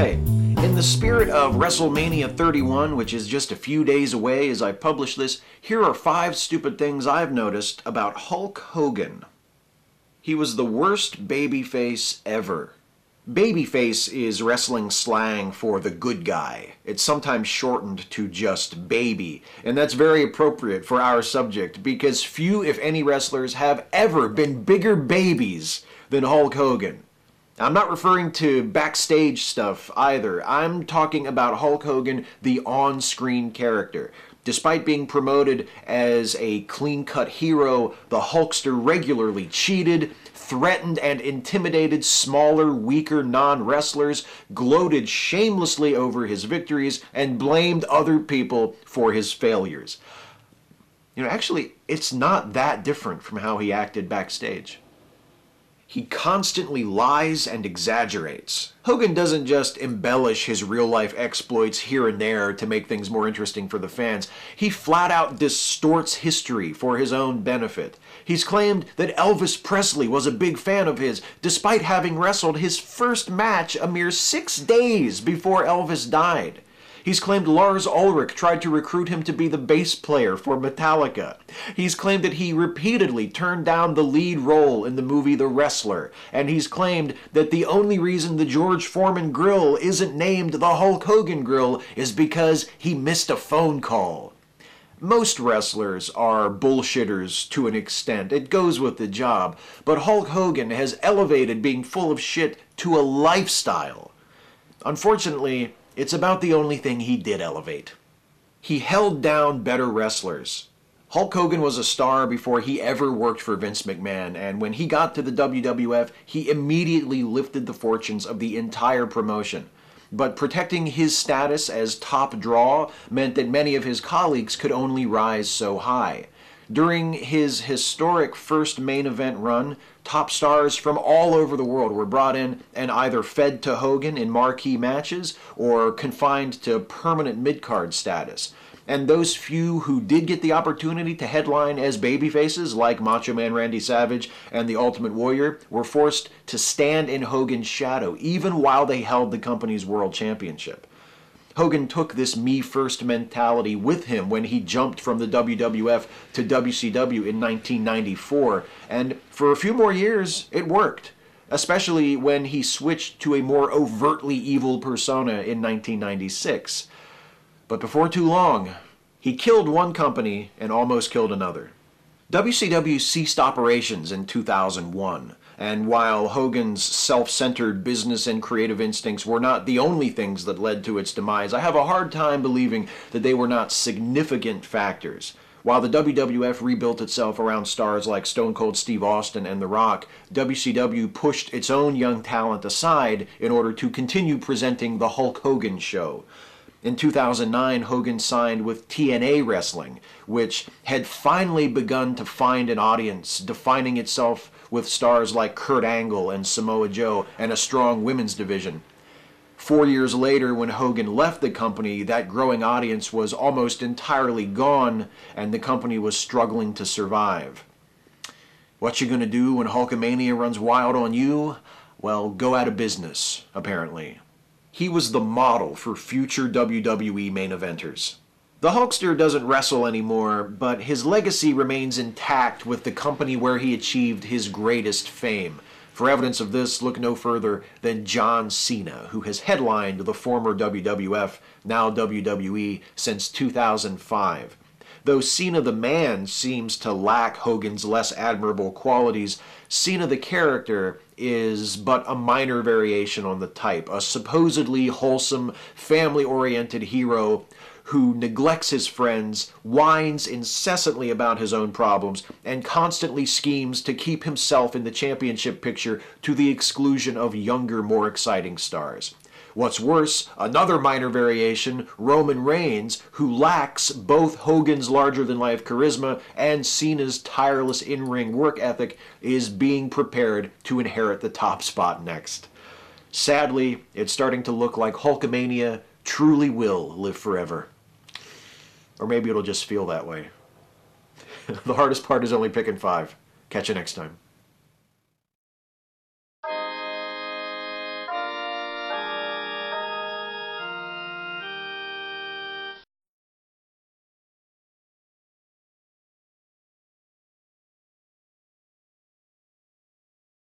Hey, in the spirit of WrestleMania 31, which is just a few days away as I publish this, here are 5 stupid things I've noticed about Hulk Hogan. He was the worst babyface ever. Babyface is wrestling slang for the good guy. It's sometimes shortened to just baby, and that's very appropriate for our subject because few, if any, wrestlers have ever been bigger babies than Hulk Hogan. I'm not referring to backstage stuff either. I'm talking about Hulk Hogan, the on-screen character. Despite being promoted as a clean-cut hero, the Hulkster regularly cheated, threatened and intimidated smaller, weaker non-wrestlers, gloated shamelessly over his victories, and blamed other people for his failures. You know, actually, it's not that different from how he acted backstage. He constantly lies and exaggerates. Hogan doesn't just embellish his real-life exploits here and there to make things more interesting for the fans. He flat-out distorts history for his own benefit. He's claimed that Elvis Presley was a big fan of his, despite having wrestled his first match a mere 6 days before Elvis died. He's claimed Lars Ulrich tried to recruit him to be the bass player for Metallica. He's claimed that he repeatedly turned down the lead role in the movie The Wrestler. And he's claimed that the only reason the George Foreman Grill isn't named the Hulk Hogan Grill is because he missed a phone call. Most wrestlers are bullshitters to an extent. It goes with the job. But Hulk Hogan has elevated being full of shit to a lifestyle. Unfortunately, it's about the only thing he did elevate. He held down better wrestlers. Hulk Hogan was a star before he ever worked for Vince McMahon, and when he got to the WWF, he immediately lifted the fortunes of the entire promotion. But protecting his status as top draw meant that many of his colleagues could only rise so high. During his historic first main event run, top stars from all over the world were brought in and either fed to Hogan in marquee matches or confined to permanent mid-card status. And those few who did get the opportunity to headline as babyfaces, like Macho Man Randy Savage and The Ultimate Warrior, were forced to stand in Hogan's shadow, even while they held the company's world championship. Hogan took this me-first mentality with him when he jumped from the WWF to WCW in 1994, and for a few more years, it worked, especially when he switched to a more overtly evil persona in 1996. But before too long, he killed one company and almost killed another. WCW ceased operations in 2001. And while Hogan's self-centered business and creative instincts were not the only things that led to its demise, I have a hard time believing that they were not significant factors. While the WWF rebuilt itself around stars like Stone Cold Steve Austin and The Rock, WCW pushed its own young talent aside in order to continue presenting the Hulk Hogan show. In 2009, Hogan signed with TNA Wrestling, which had finally begun to find an audience, defining itself with stars like Kurt Angle and Samoa Joe and a strong women's division. 4 years later, when Hogan left the company, that growing audience was almost entirely gone, and the company was struggling to survive. What you gonna do when Hulkamania runs wild on you? Well, go out of business, apparently. He was the model for future WWE main eventers. The Hulkster doesn't wrestle anymore, but his legacy remains intact with the company where he achieved his greatest fame. For evidence of this, look no further than John Cena, who has headlined the former WWF, now WWE, since 2005. Though Cena the man seems to lack Hogan's less admirable qualities, Cena the character is but a minor variation on the type, a supposedly wholesome, family-oriented hero who neglects his friends, whines incessantly about his own problems, and constantly schemes to keep himself in the championship picture to the exclusion of younger, more exciting stars. What's worse, another minor variation, Roman Reigns, who lacks both Hogan's larger-than-life charisma and Cena's tireless in-ring work ethic, is being prepared to inherit the top spot next. Sadly, it's starting to look like Hulkamania truly will live forever. Or maybe it'll just feel that way. The hardest part is only picking 5. Catch you next time.